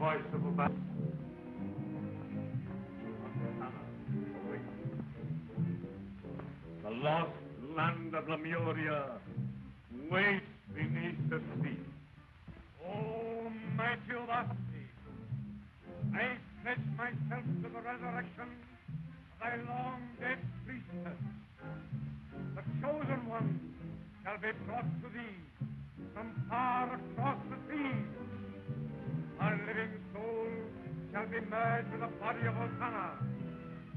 voice of Obasi. The lost land of Lemuria waits beneath the sea. Oh, mighty Obasi, I pledge myself to the resurrection of thy long-dead priestess. The chosen one shall be brought to thee from far across the sea. Our living soul shall be merged with the body of Ossana,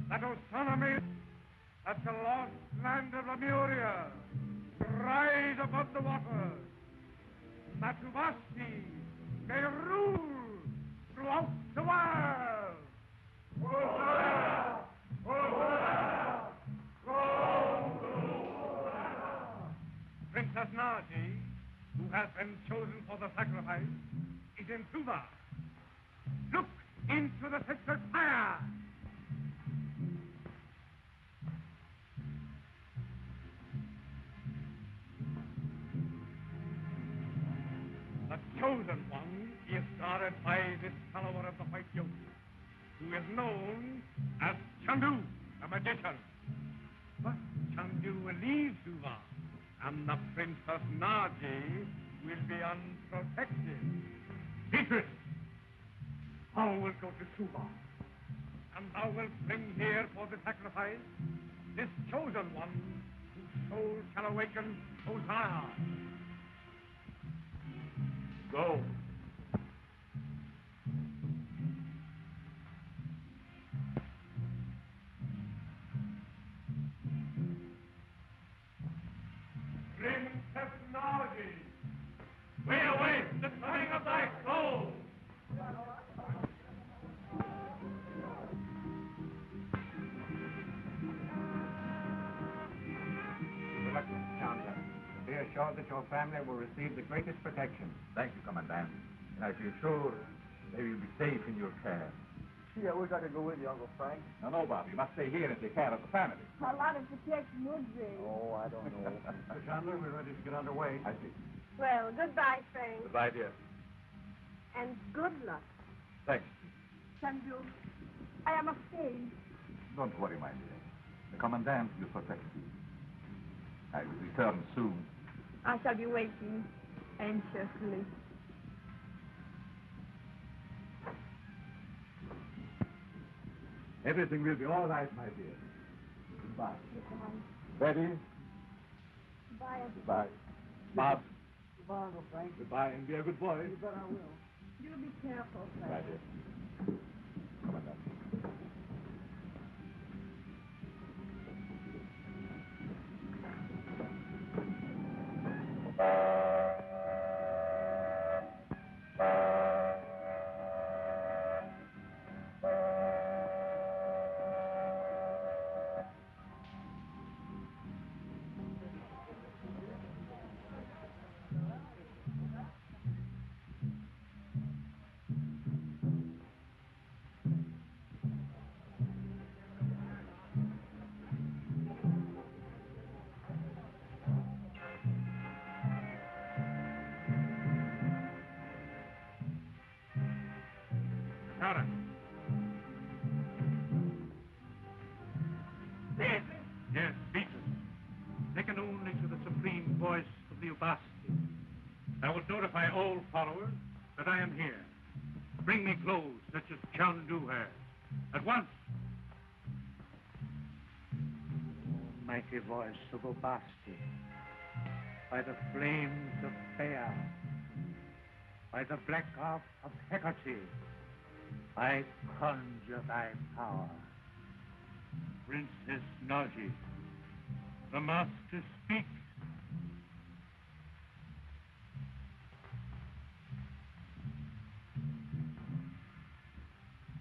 that Ossana may, that the lost land of Lemuria rise above the waters, that Ubasti may rule throughout the world. Ossana! Ossana! Rome to Princess Nadji, who has been chosen for the sacrifice, is in Suva. Look into the sister's fire! The chosen one is guarded by this follower of the white yoke, who is known as Chandu, the magician. But Chandu will leave Suva, and the Princess Nadji will be unprotected. Beatrice, thou wilt go to Suva, and thou wilt bring here for the sacrifice this chosen one, whose soul shall awaken Ossana. Go. That your family will receive the greatest protection. Thank you, Commandant. And I feel sure they will be safe in your care. Gee, I wish I could go with you, Uncle Frank. No, no, Bob. You must stay here and take care of the family. A lot of protection would be. Oh, I don't know. Mr. Chandler, we're ready to get underway. I see. Well, goodbye, Frank. Goodbye, dear. And good luck. Thanks. Chandu, I am afraid. Don't worry, my dear. The Commandant will protect you. I will return soon. I shall be waiting anxiously. Everything will be all right, my dear. Goodbye. Goodbye. Betty. Goodbye. Goodbye. Bob. Goodbye, Uncle Frank. Goodbye, and be a good boy. You bet I will. You be careful, Frank. Right here. Come on, now. I will notify all followers that I am here. Bring me clothes such as Chandu has. At once. Mighty voice of Obasti, by the flames of Fea, by the black ark of Hecate, I conjure thy power. Princess Nadji, the master speaks.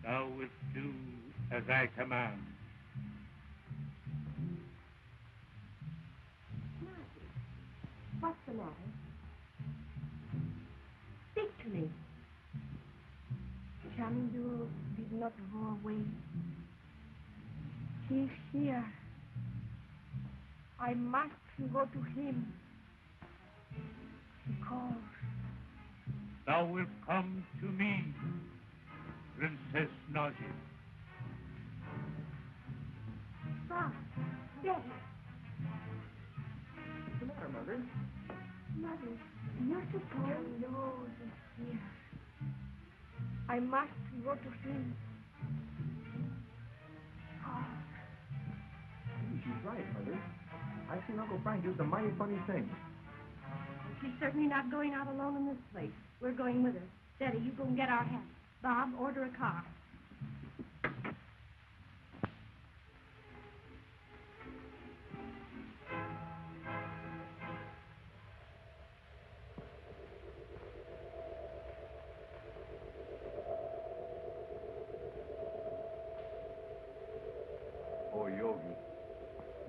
Thou wilt do as I command. Nadji, what's the matter? Speak to me. Chandu did not go away. He is here. I must go to him. He calls. Thou wilt come to me. Princess Nadji. Bob, Betty. What's the matter, Mother? Mother, you're supposed to know this here. I must go to him. Oh. Hey, she's right, Mother. I've seen Uncle Frank do some mighty funny things. She's certainly not going out alone in this place. We're going with her. Daddy, you go and get our hats. Bob, order a car. O Yogi,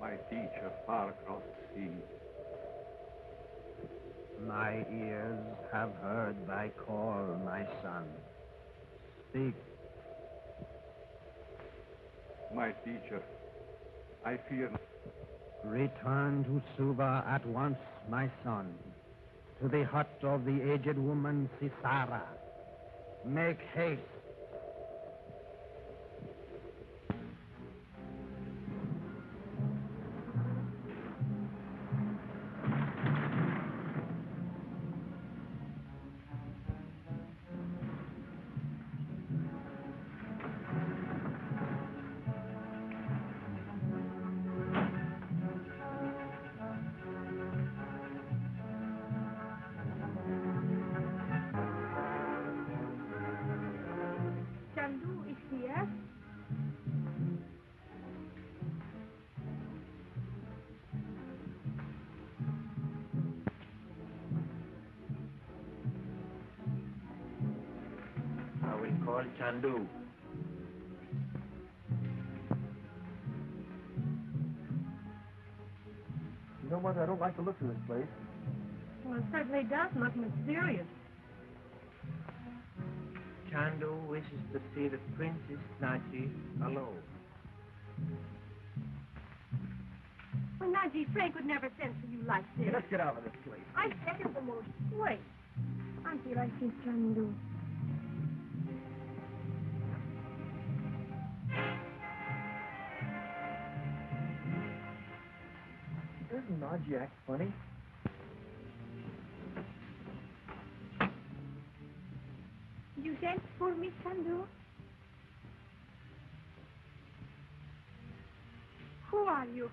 my teacher far across the sea. My ears have heard thy call, my son. Speak. My teacher, I fear... Return to Suva at once, my son, to the hut of the aged woman Sisara. Make haste. Chandu. You know what? I don't like the look of this place. Well, it certainly does look mysterious. Chandu wishes to see the Princess Nadji alone. Well, Nadji, Frank would never send for you like this. Yeah, let's get out of this place. I second the motion. Wait. I feel I see Chandu. Doesn't Nadji act funny? You sent for me, Chandu? Who are you?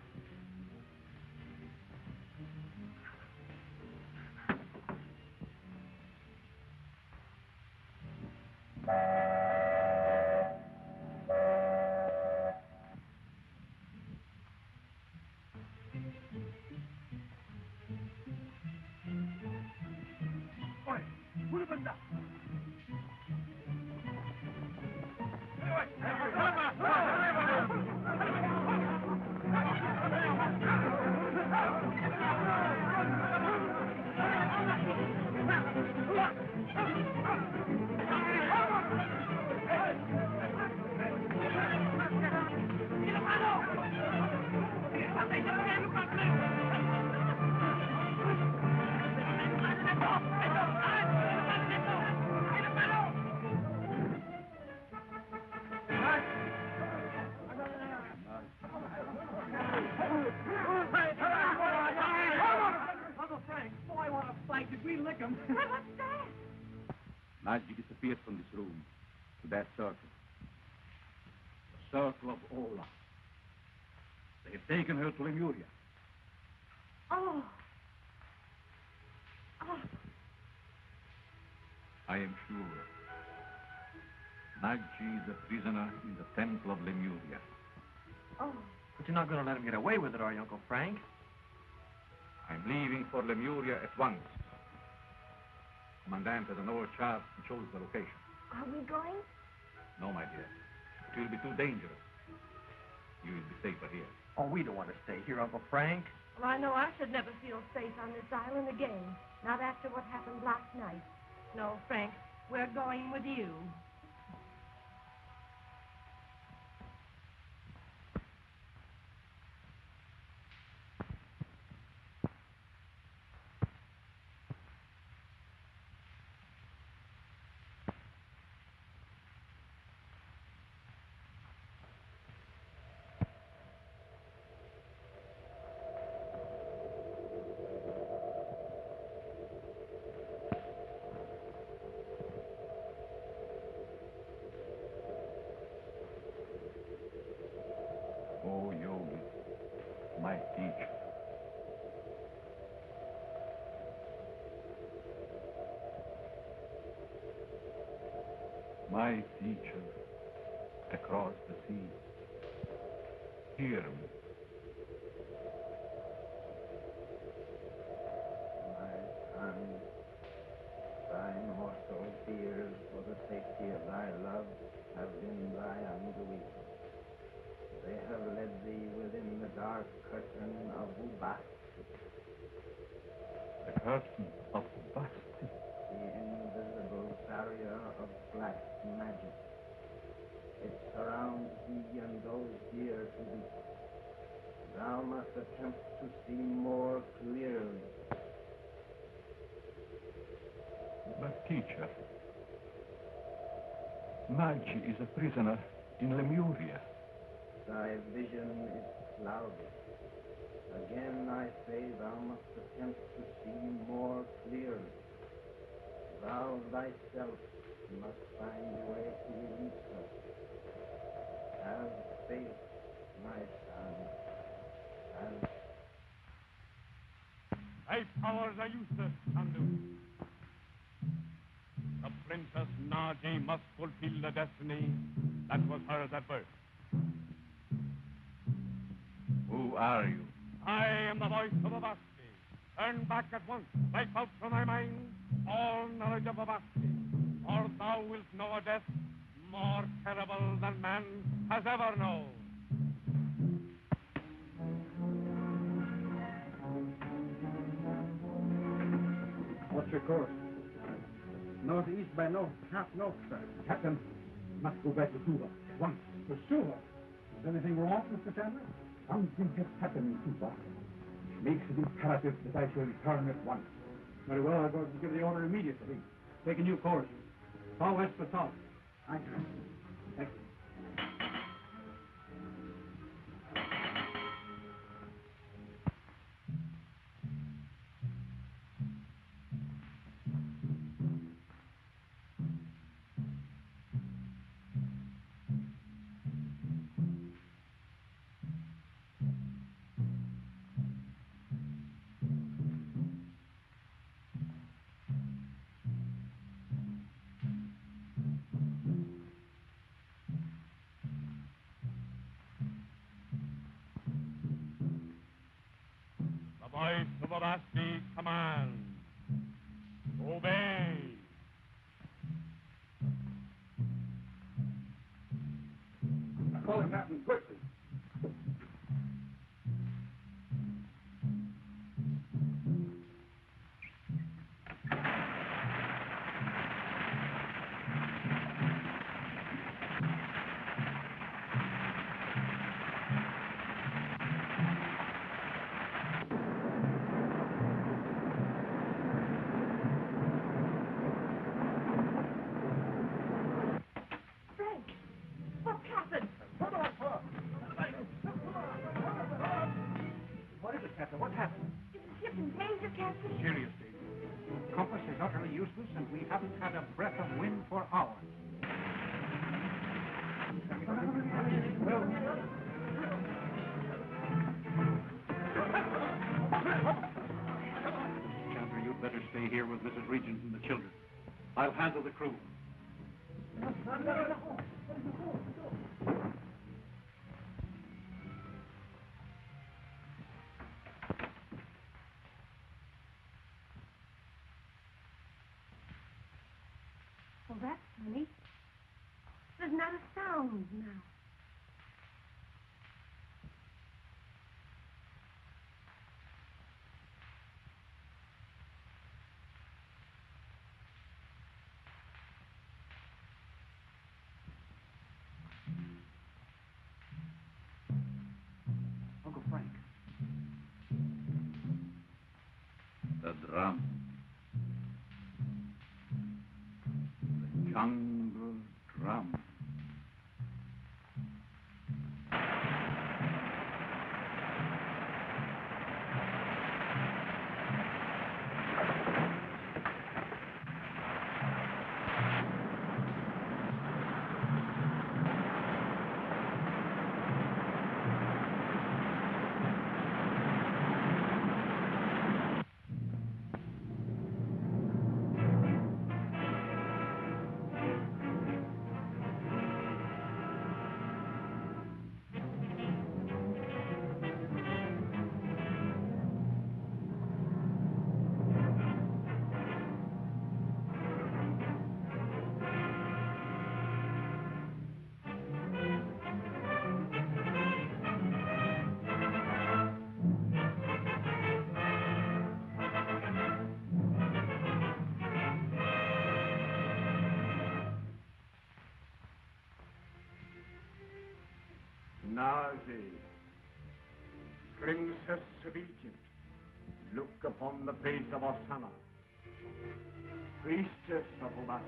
Nadji disappeared from this room to that circle. The circle of Ola. They have taken her to Lemuria. Oh. Oh. I am sure. Nadji is a prisoner in the temple of Lemuria. Oh. But you're not going to let him get away with it, are you, Uncle Frank? I'm leaving for Lemuria at once. Commandant has an old chart and shows the location. Are we going? No, my dear. It will be too dangerous. You will be safer here. Oh, we don't want to stay here, Uncle Frank. Well, I know I should never feel safe on this island again. Not after what happened last night. No, Frank, we're going with you. my teacher, across the sea. Hear me. My son, thine watchful fears for the safety of thy love have been thy undoing. They have led thee within the dark curtain of Ubasti. The curtain of Ubasti? The invisible barrier of black magic. It surrounds thee and those dear to thee. Thou must attempt to see more clearly. But teacher, Nadji is a prisoner in Lemuria. Thy vision is cloudy. Again I say thou must attempt to see more clearly. Thou thyself must find a way to release her. Have faith, my son. Have faith. Thy powers are useless, Chandu. The Princess Nadji must fulfill the destiny that was hers at birth. Who are you? I am the voice of Obasi. Turn back at once, wipe out from my mind all knowledge of Obasi, or thou wilt know a death more terrible than man has ever known. What's your course? Northeast by north, half north, sir. Captain, must go back to Suva. Once. To Suva? Is anything wrong, Mr. Chandler? Something has happened in Suva. It makes it imperative that I shall return at once. Very well, I'll go and give the order immediately. Take a new course. Far west for south. I can. Thank you. Obasi commands. Obey. Call him, Captain, quickly. I'll handle the crew. Well, that's funny. There's not a sound now. The jungle drum. Anazi, princess of Egypt, look upon the face of Ossana, priestess of Obasi.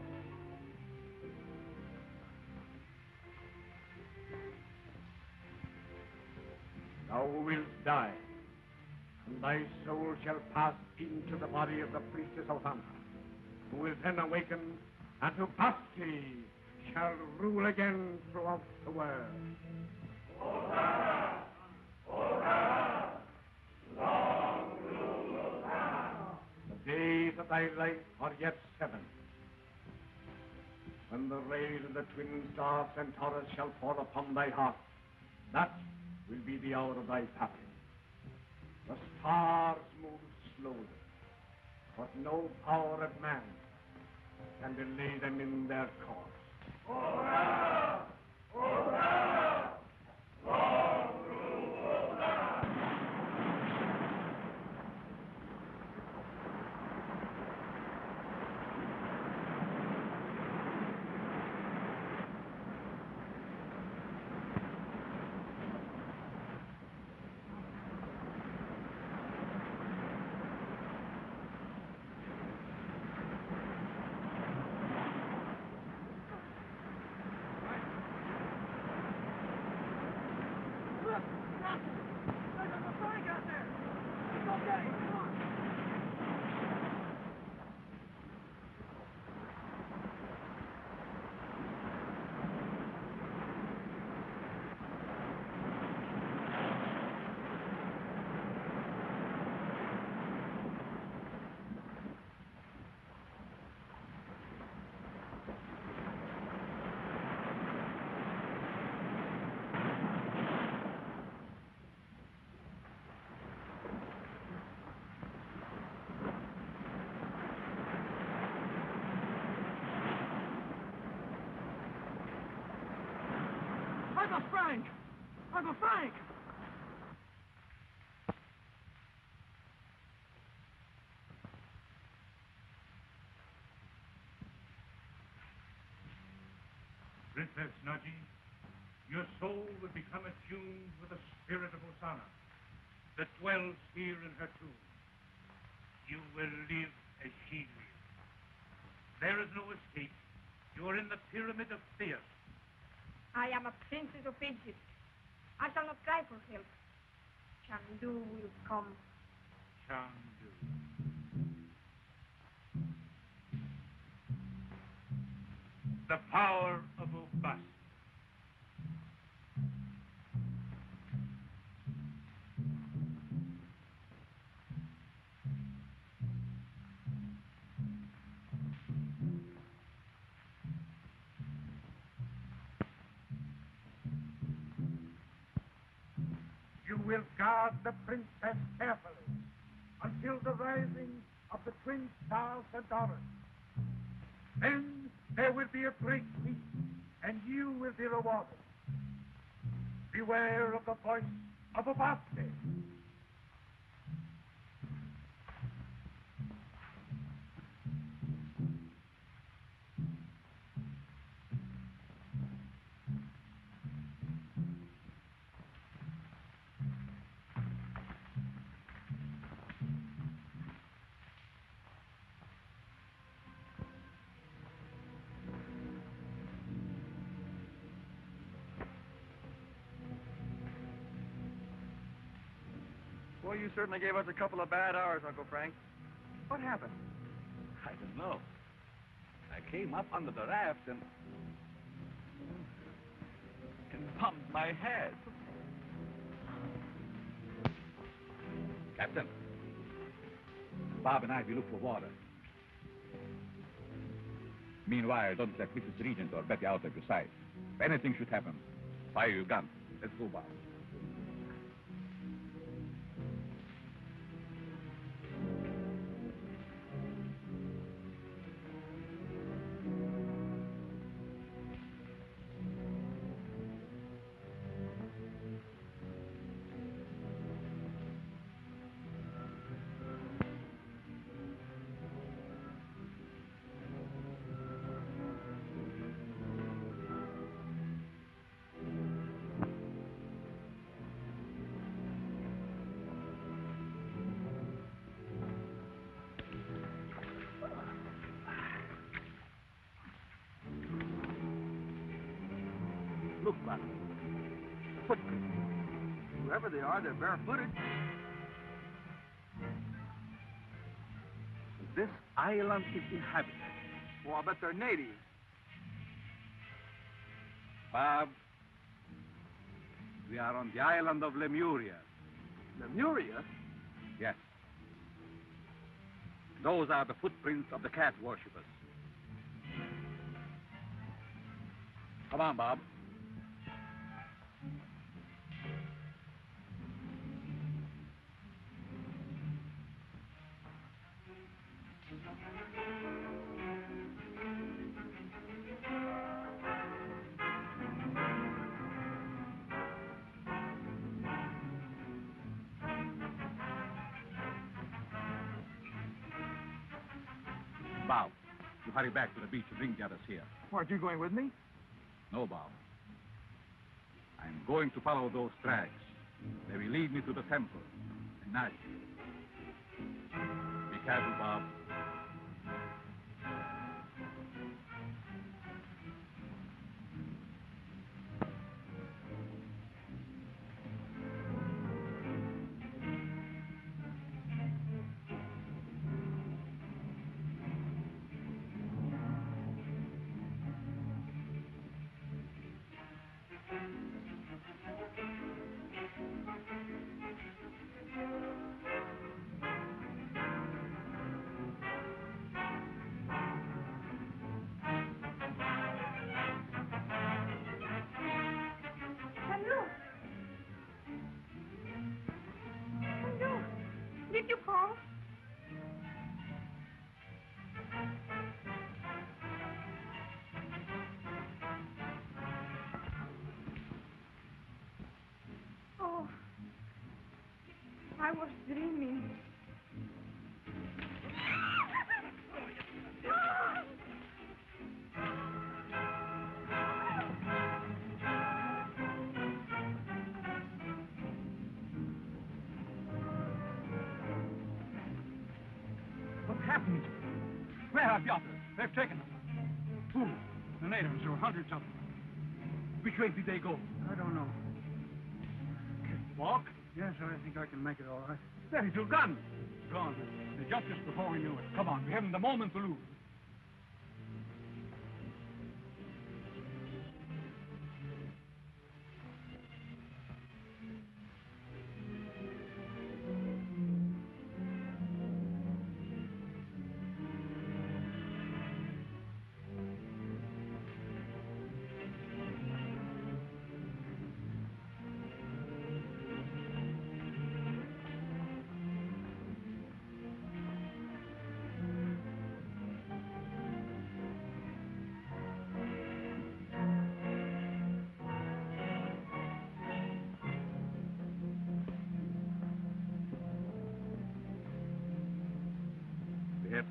Thou wilt die, and thy soul shall pass into the body of the priestess Ossana, who will then awaken, and Ubasti shall rule again throughout the world. Ossana! Ossana! Long rule, Ossana! The days of thy life are yet 7. When the rays of the twin star Centaurus shall fall upon thy heart, that will be the hour of thy passing. The stars move slowly, but no power of man can delay them in their course. Ossana! Ossana! Long rule, Frank! Princess Nadji, your soul will become attuned with the spirit of Ossana that dwells here in her tomb. You will live as she lives. There is no escape. You are in the pyramid of Theos. I am a princess of Egypt. I shall not cry for help. Chandu will come. Chandu. The power of Obasi. Will guard the princess carefully until the rising of the twin stars and Centaurus. Then there will be a great feast, and you will be rewarded. Beware of the voice of Ubasti. Well, you certainly gave us a couple of bad hours, Uncle Frank. What happened? I don't know. I came up under the raft and bumped my head. Captain, Bob and I will look for water. Meanwhile, don't let Mrs. Regent or Betty out of your sight. If anything should happen, fire your gun. Let's go, Bob. Look back. Footprints. Whoever they are, they're barefooted. This island is inhabited. Oh, I bet they're natives. Bob, we are on the island of Lemuria. Lemuria? Yes. Those are the footprints of the cat worshippers. Come on, Bob. Bob, you hurry back to the beach and bring the others here. Aren't you going with me? No, Bob. I'm going to follow those tracks. They will lead me to the temple. And Nadji. Be careful, Bob. I was dreaming. What's happened? Where have the others? They've taken us. Who? The natives. There were hundreds of them. Which way did they go? I don't know. Walk? Yes, I think I can make it all right. There, he's gone. Gone. They jumped us before we knew it. Come on, we haven't a moment to lose.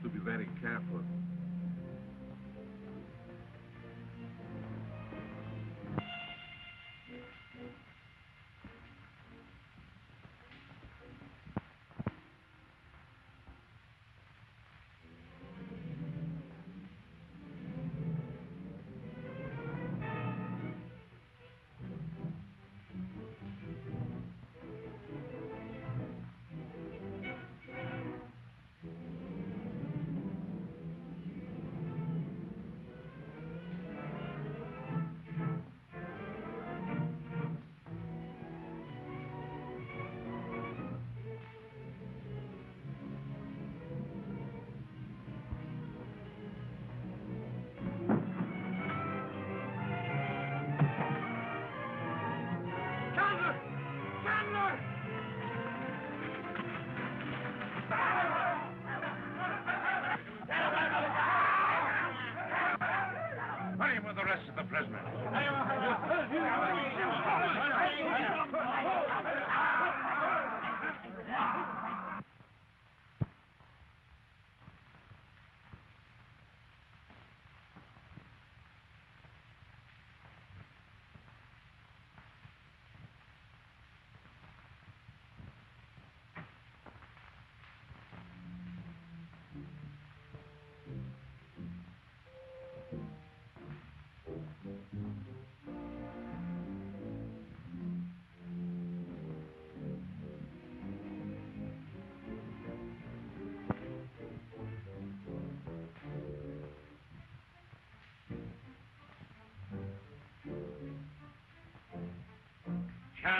To be very careful.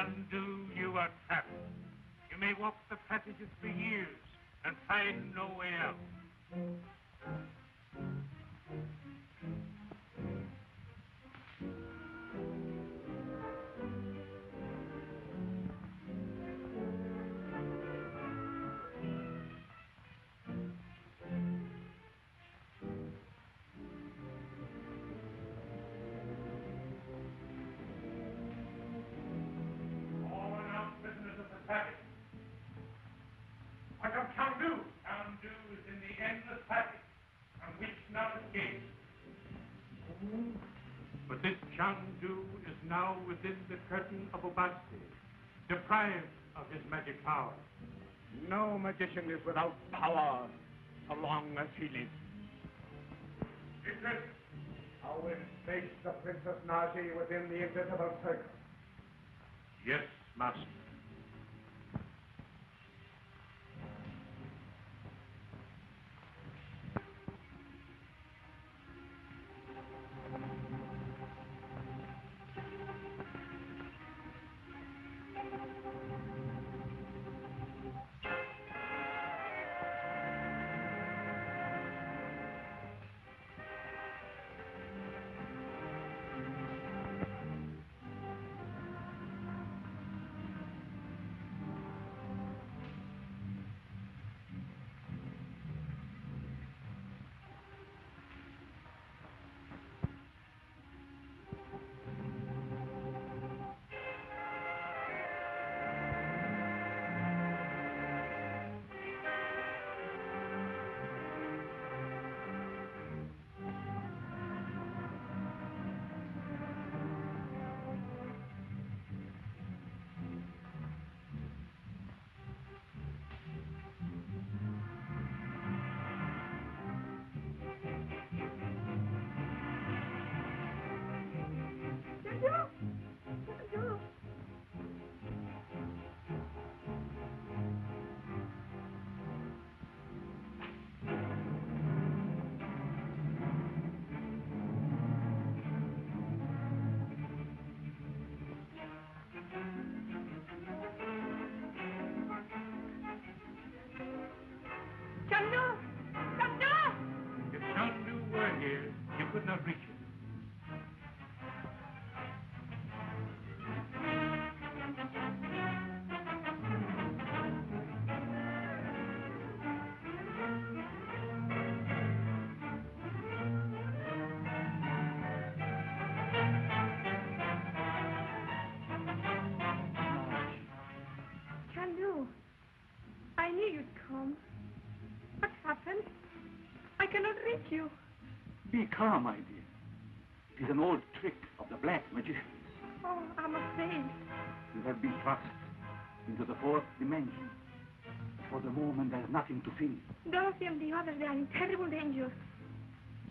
Chandu, you are trapped. You may walk the passages for years and find no way out. Chandu is now within the curtain of Obasti, deprived of his magic power. No magician is without power so long as he lives. Secret, I will place the Princess Nadji within the invisible circle. Yes, Master. You. Be calm, my dear. It is an old trick of the black magicians. Oh, I'm afraid. You have been thrust into the fourth dimension. For the moment, there's nothing to fear. Dorothy and the others, they are in terrible danger.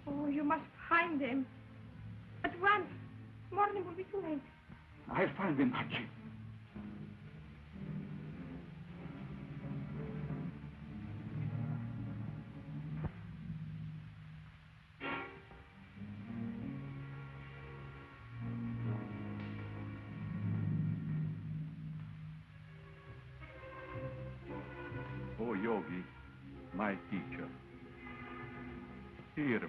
Oh, you must find them. At once. Morning will be too late. I'll find them, Nadji. Yogi, my teacher, hear me.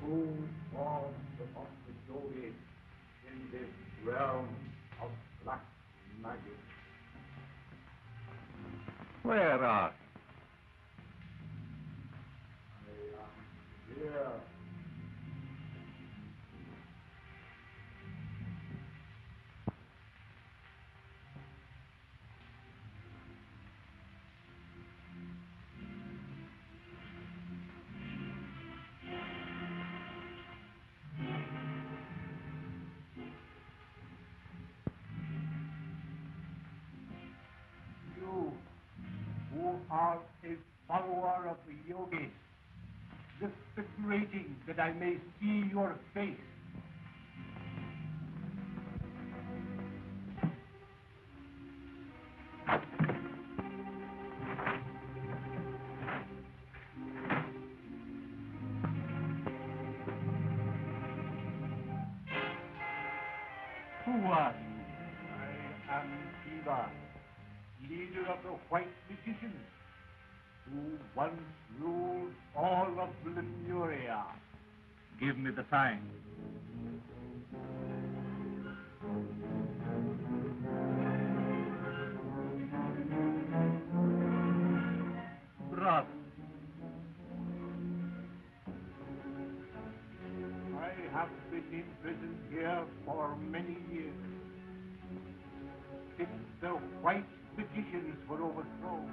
Who forms the possibility in this realm of black magic? Where are you? I am here. Follower of the yogis, this is greeting that I may see your face. Shiva, leader of the white magicians, who once ruled all of Lemuria. Give me the sign. Bravo. I have been in prison here for many years. Since the white magicians were overthrown.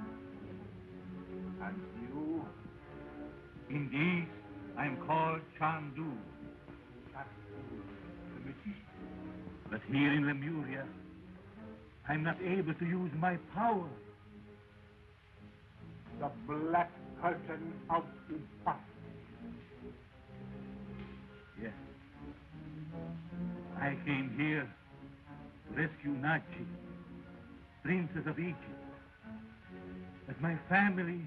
And you? Indeed, I am called Chandu. Chandu, the magician. But here in Lemuria, I am not able to use my power. The black curtain of Ubasti. Yes. I came here to rescue Nadji, princess of Egypt. But my family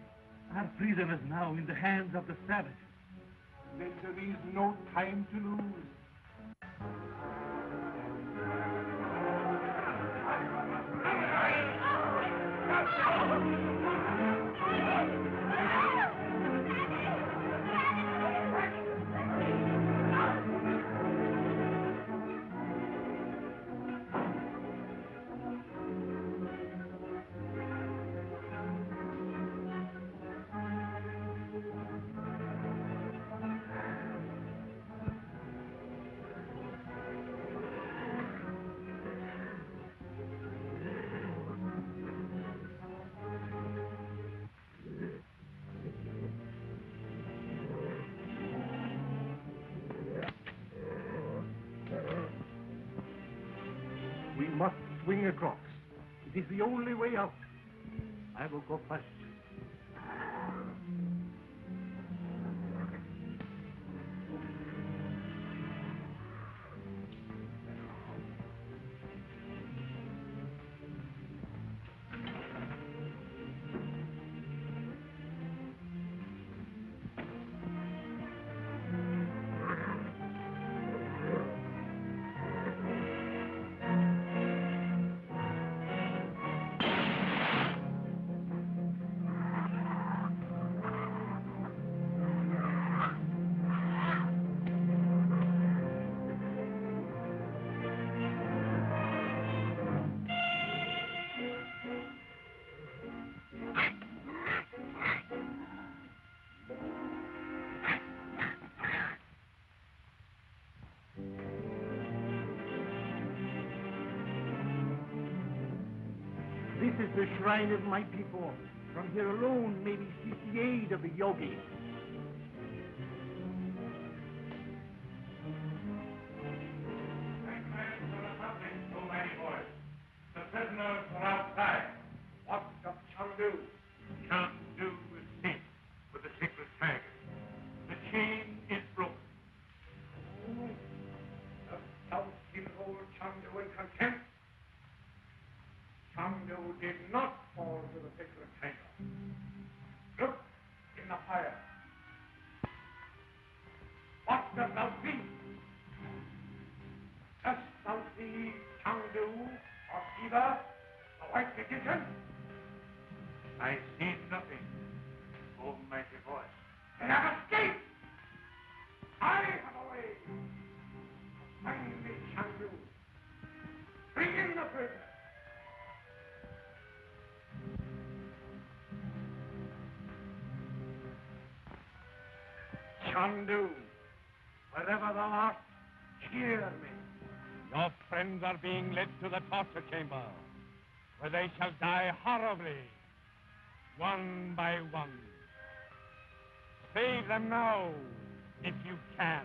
are prisoners now in the hands of the savages. Then there is no time to lose. Swing across. It is the only way out. I will go first. This is the shrine of my people. From here alone may we seek the aid of the yogi. The prisoners are outside. What does Chandu? Chandu is safe with the sacred fire. The chain is broken. The South will hold Chandu in contempt. Chandu did not fall to the sacred fire. Look in the fire. What dost thou see? Dost thou see Chandu or Shiva, the white magician? I see nothing, O mighty voice. They have escaped! I have a way. Find me, Chandu. Bring in the prisoner. Chandu, wherever thou art, hear me. Your friends are being led to the torture chamber, where they shall die horribly, one by one. Save them now, if you can.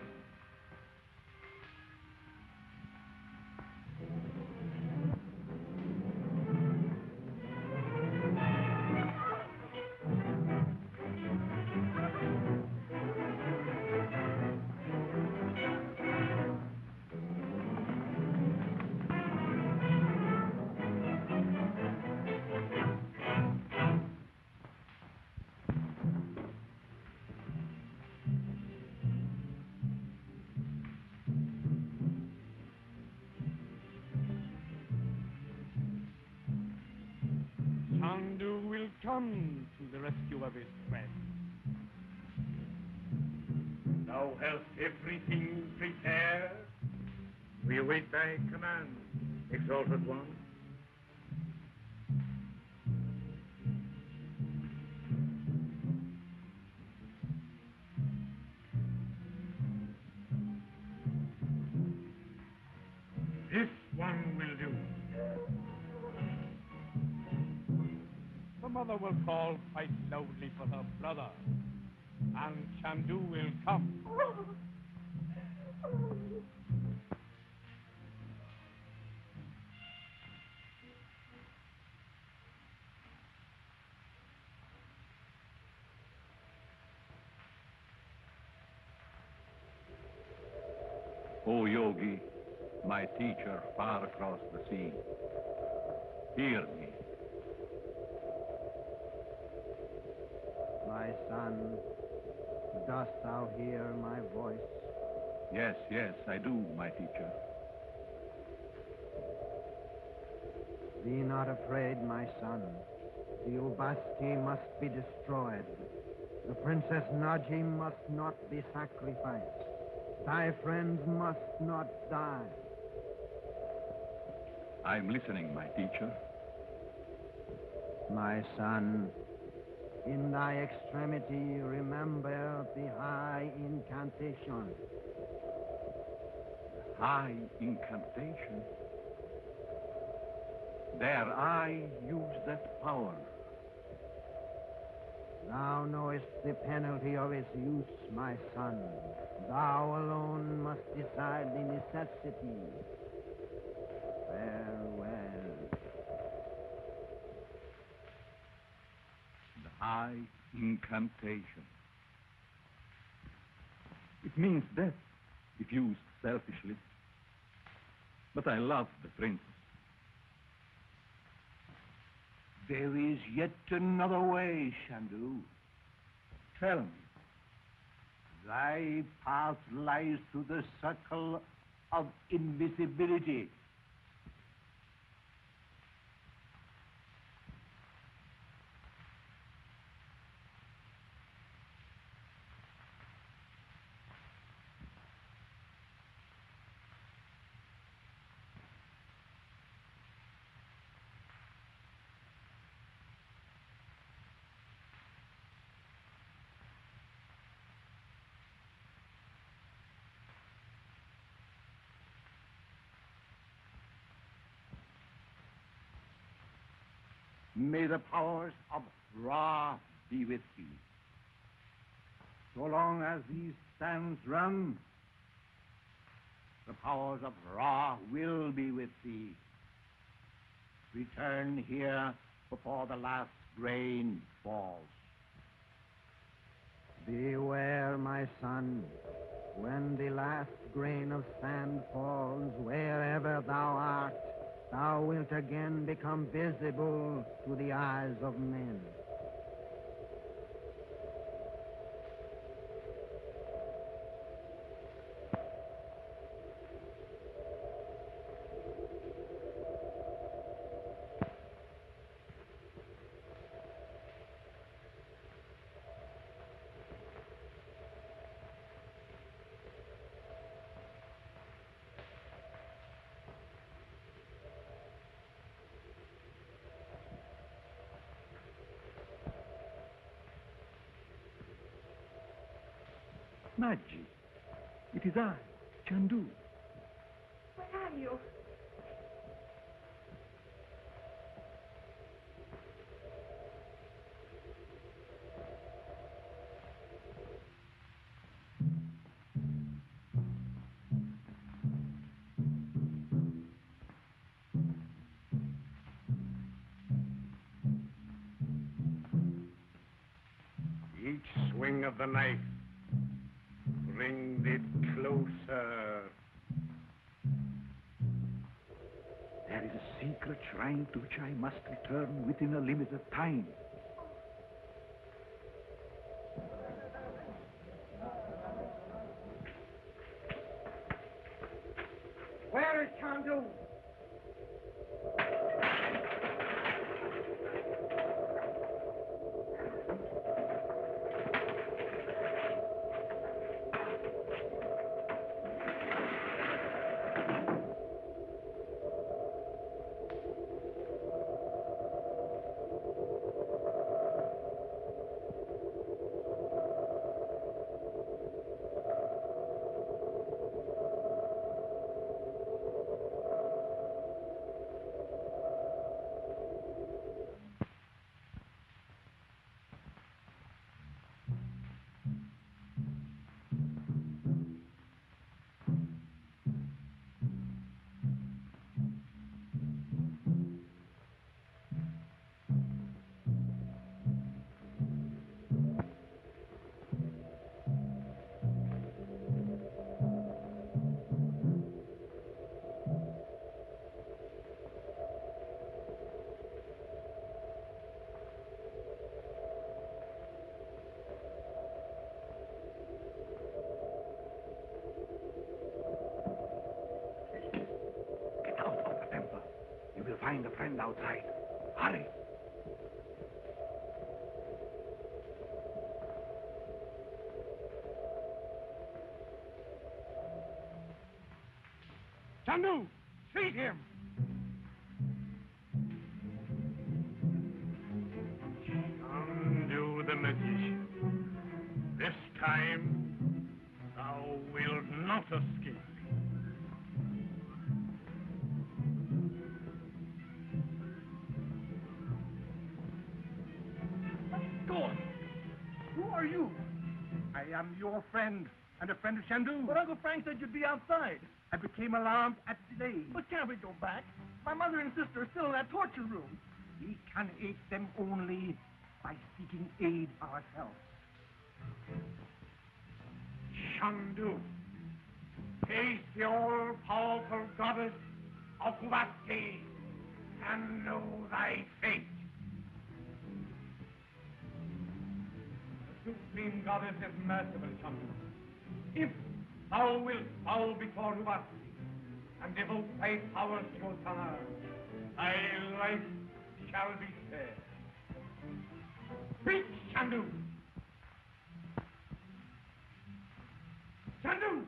come to the rescue of his friend. Thou hast everything prepared. We await thy command, exalted one. This one will do. The mother will call quite loudly for her brother, and Chandu will come. O Yogi, my teacher far across the sea, hear me. My son, dost thou hear my voice? Yes, yes, I do, my teacher. Be not afraid, my son. The Ubasti must be destroyed. The Princess Nadji must not be sacrificed. Thy friends must not die. I'm listening, my teacher. My son, in thy extremity, remember the high incantation. High incantation? Dare I use that power? Thou knowest the penalty of its use, my son. Thou alone must decide the necessity. Farewell. The high incantation. It means death, if used selfishly. But I love the princess. There is yet another way, Chandu. Tell me. Thy path lies through the circle of invisibility. May the powers of Ra be with you. So long as these sands run, the powers of Ra will be with thee. Return here before the last grain falls. Beware, my son. When the last grain of sand falls, wherever thou art, thou wilt again become visible to the eyes of men. Nadji, it is I, Chandu. Where are you? Each swing of the knife brings it closer. There is a secret shrine to which I must return within a limited time. Where is Chandu? find a friend outside. Hurry. Chandu, seize him. Chandu the magician. This time, thou wilt not escape. God, who are you? I am your friend, and a friend of Chandu. But Uncle Frank said you'd be outside. I became alarmed at delay. But can't we go back? My mother and sister are still in that torture room. We can aid them only by seeking aid ourselves. Chandu, face the all-powerful goddess of Ubasti and know thy fate. The supreme goddess is merciful, Chandu. If thou wilt bow before Ubasti and devote thy powers to Ossana, thy life shall be saved. Speak, Chandu! Chandu!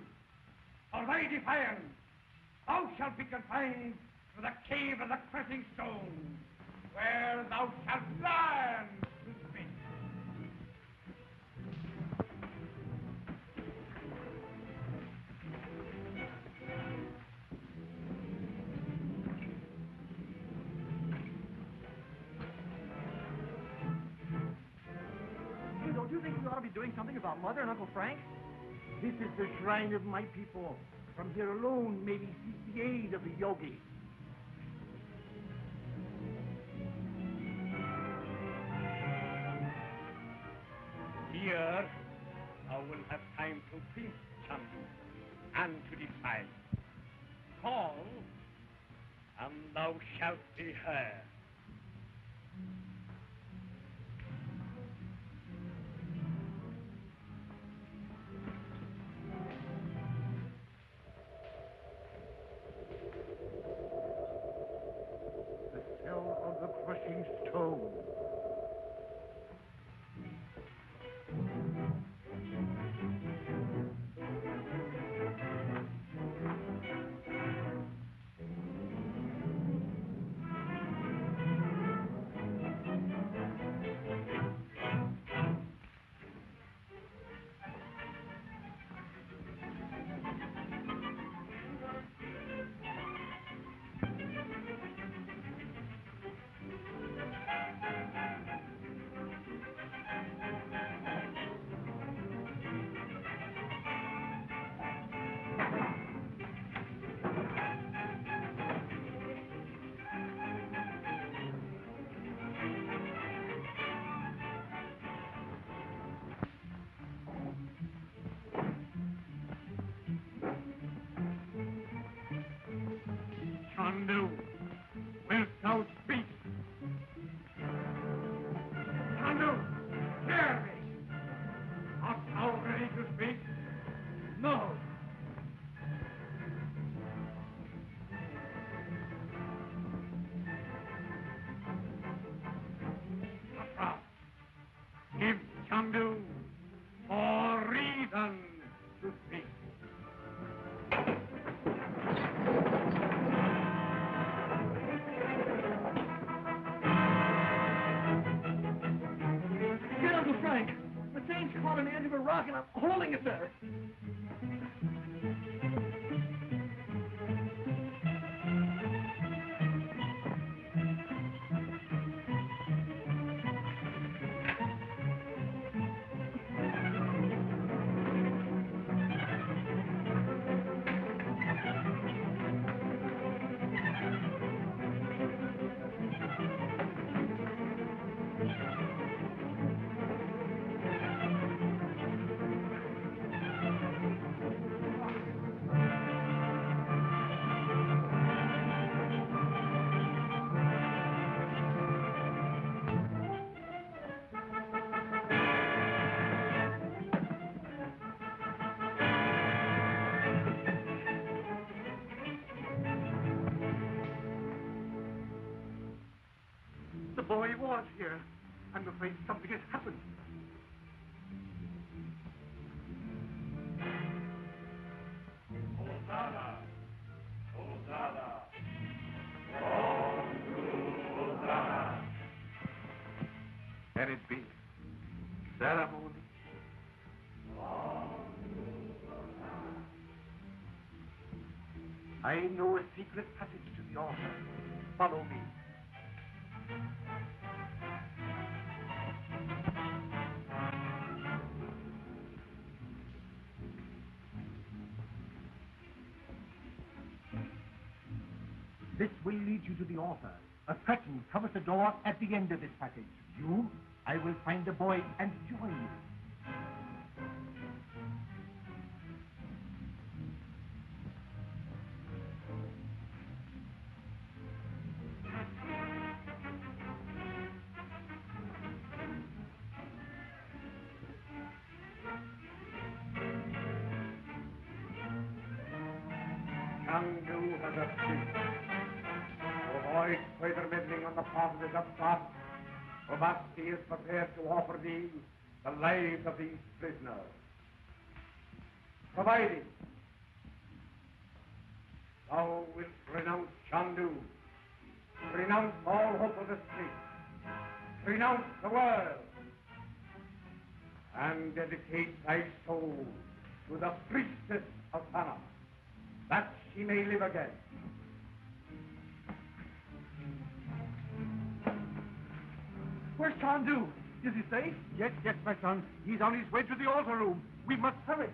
For thy defiance, thou shalt be confined to the cave of the crushing stone, where thou shalt learn to speak. Doing something about Mother and Uncle Frank? This is the shrine of my people. From here alone, maybe seek the aid of the yogi. Here, thou will have time to think, Chandu, and to decide. Call, and thou shalt be heard. Chandu, wilt thou speak? Chandu, hear me! Art thou ready to speak? No! Ra, give Chandu more reason to speak. Caught on the edge of a rock and I'm holding it there. boy was here. I'm afraid something has happened. Ossana! Ossana! Ossana! Can it be? Ceremony? I know a secret passage to the altar. Follow me. This will lead you to the altar. A curtain covers the door at the end of this passage. I will find the boy and join you. Chandu has a feast. To avoid further meddling on the part of the upstart, Obasti is prepared to offer thee the lives of these prisoners, provided thou wilt renounce Chandu, renounce all hope of the street, renounce the world, and dedicate thy soul to the priestess of Ossana, that she may live again. Where's Chandu? Is he safe? Yes, yes, my son. He's on his way to the altar room. We must hurry.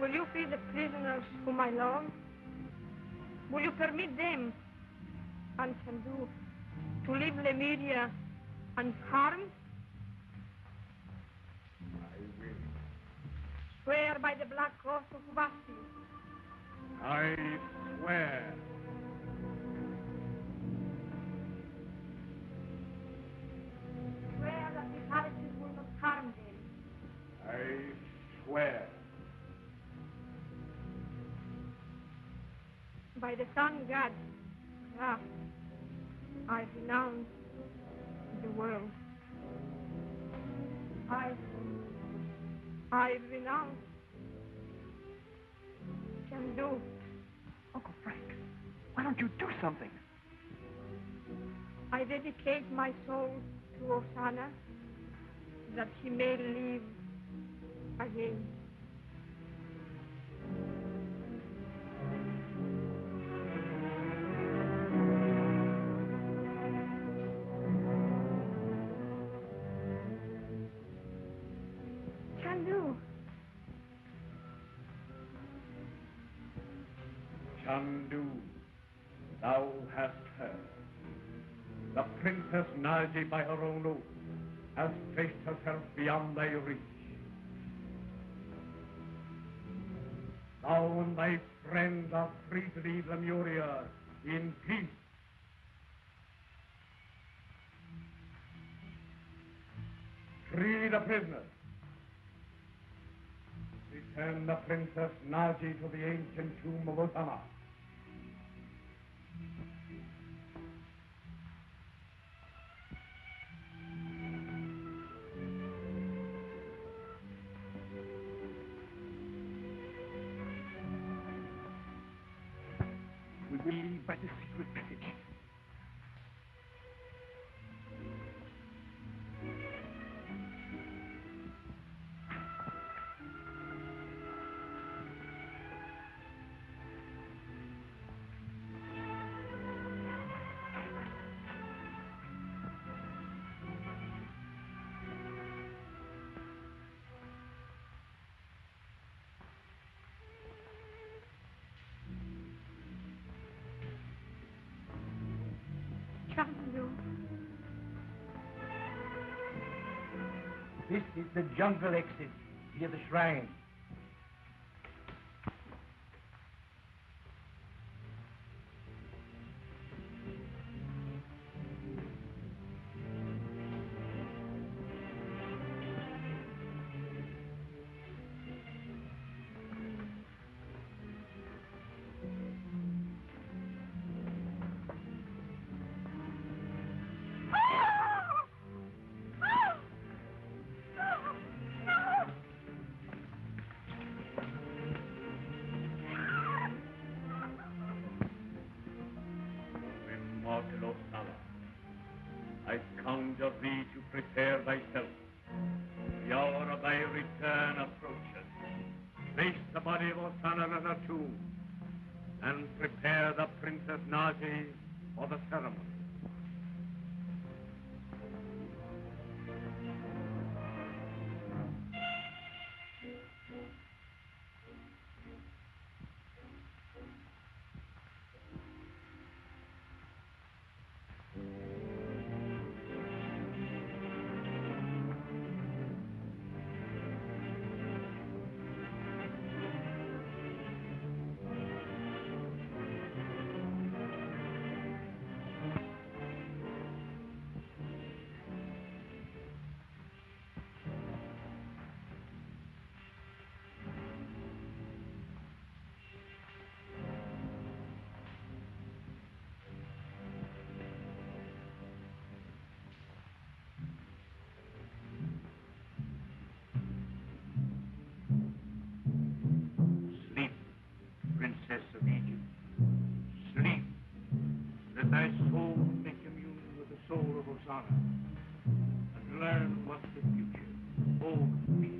Will you free the prisoners whom I love? Will you permit them and Chandu to leave Lemuria unharmed? I will. Swear by the black cross of Ubasti. I swear. Swear that the palaces will not harm them. I swear. By the sun god, Ra, I renounce the world. I renounce Chandu. Uncle Frank, why don't you do something? I dedicate my soul to Ossana, that he may live again. Chandu, thou hast heard. The Princess Nadji, by her own oath, has placed herself beyond thy reach. Thou and thy friends are free to leave Lemuria in peace. Free the prisoners. Return the Princess Nadji to the ancient tomb of Otama. We will leave by the secret passage. This is the jungle exit, near the shrine. urge of thee to prepare thyself. The hour of thy return approaches. Place the body of Ossana in her tomb, and prepare the Princess Nadji for the ceremony. And learn what the future holds for me.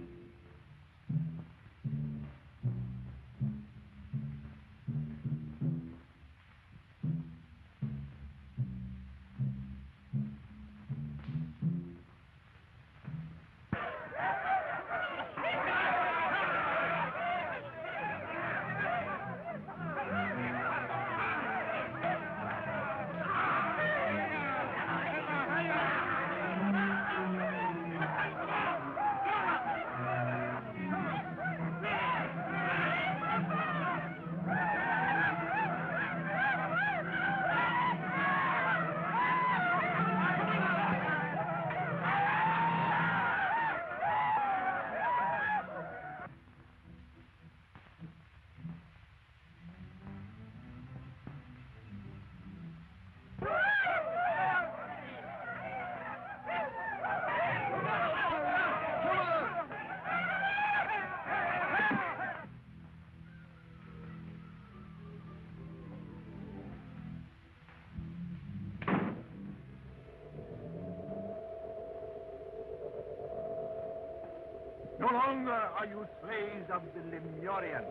No longer are you slaves of the Lemurians,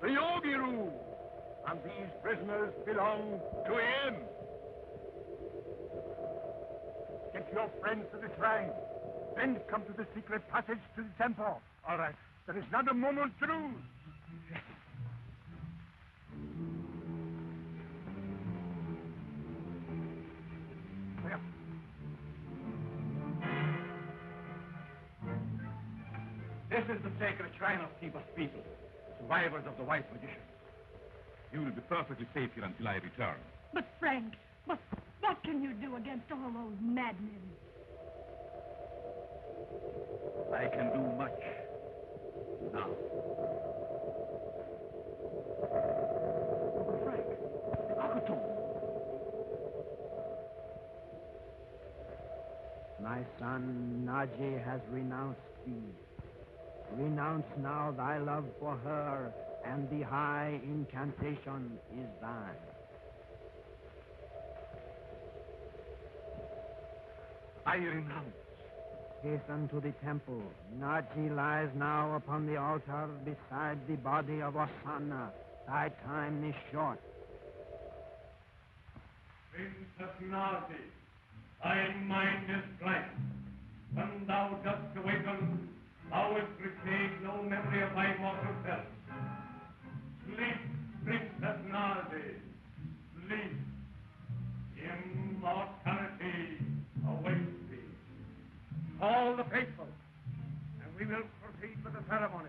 the Ogiru, and these prisoners belong to him. Get your friends to the shrine, then come to the secret passage to the temple. All right, there is not a moment to lose. Shrine of Teba's people, survivors of the white magician. You will be perfectly safe here until I return. But Frank, what can you do against all those madmen? I can do much now. Frank, the cockatoo. My son Nadji has renounced thee. Renounce now thy love for her, and the high incantation is thine. I renounce. Hasten to the temple. Nadji lies now upon the altar beside the body of Ossana. Thy time is short. Princess Nadji, thy mind is bright. When thou dost awaken, thou wilt retain no memory of thy mortal self. Sleep, Princess Nadji, sleep. Immortality awaits thee. Call the faithful, and we will proceed with the ceremony.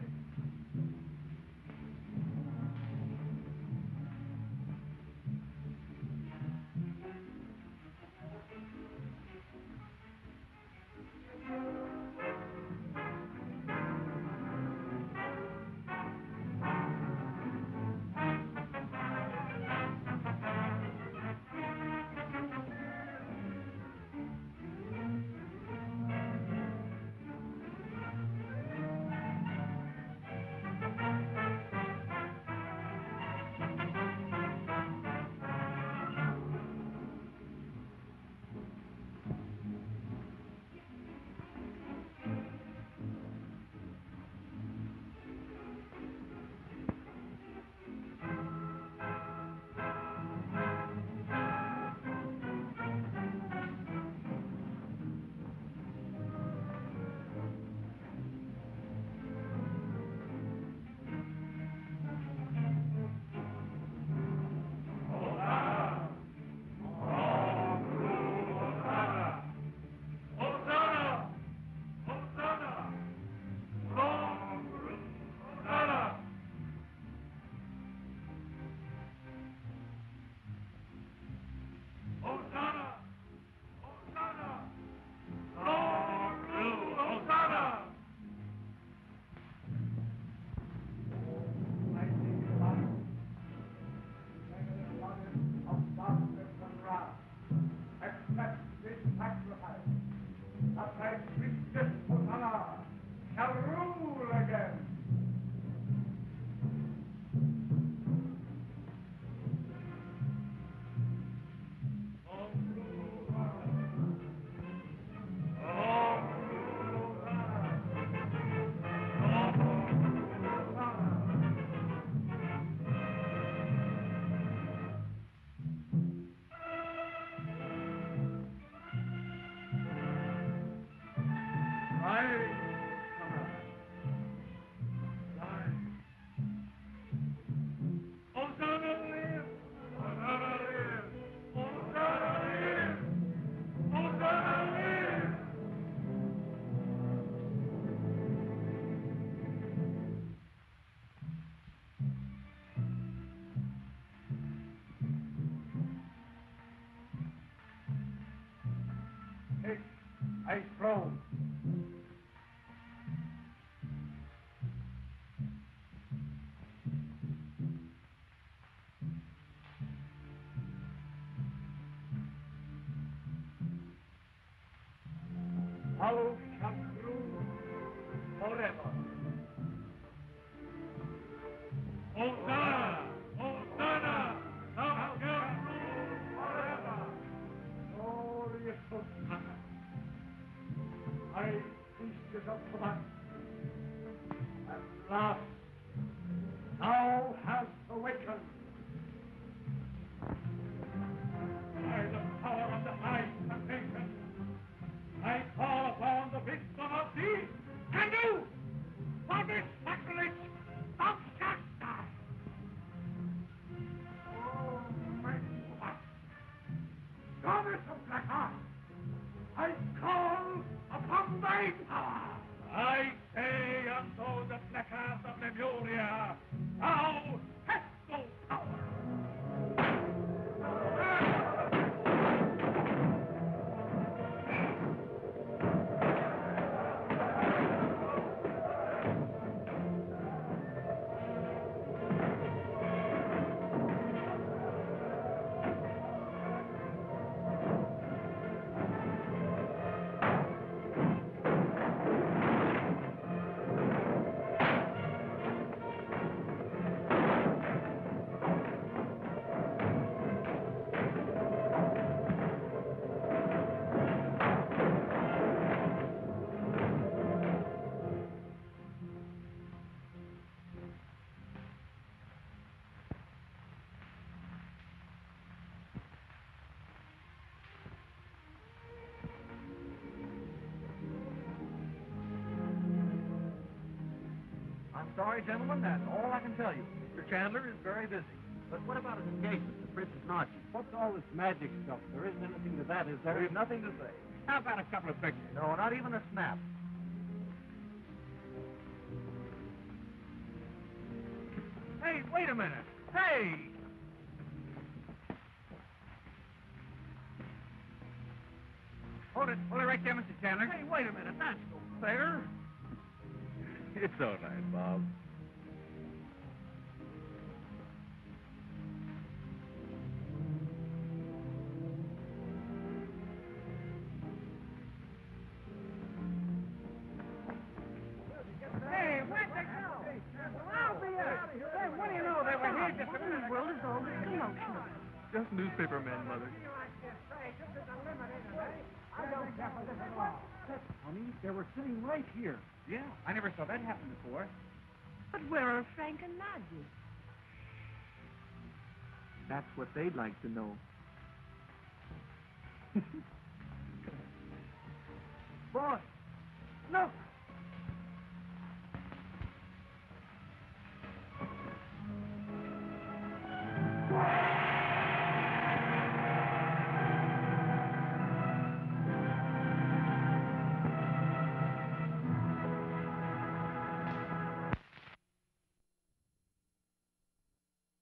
I froze. Follow Chandu forever. Ossana! Ossana! Thou shalt rule forever! Glorious Ossana! I feasted upon thee. At last, thou hast awakened. By the power of the high foundation, I call upon the wisdom of thee, and you, for this sacrilege, thou shalt die. Oh, my God, goddess of black art, I call upon thy power. I say unto the black art of Lemuria, thou hast no power. Sorry, gentlemen, that's all I can tell you. Mr. Chandler is very busy. But what about his engagement to Princess Nadji? What's all this magic stuff? There isn't anything to that, is there? There's nothing to say. How about a couple of pictures? No, not even a snap. Hey, wait a minute. Hey! Hold it right there, Mr. Chandler. Hey, wait a minute. That's no fair. It's all right, Bob. Hey, what the hell? Hey, what do you know? They were here just a minute ago. The world is all this commotion. Just newspapermen, Mother. I don't care for this at all. That's funny. They were sitting right here. Yeah, I never saw that happen before. But where are Frank and Nadji? That's what they'd like to know. Boss, look!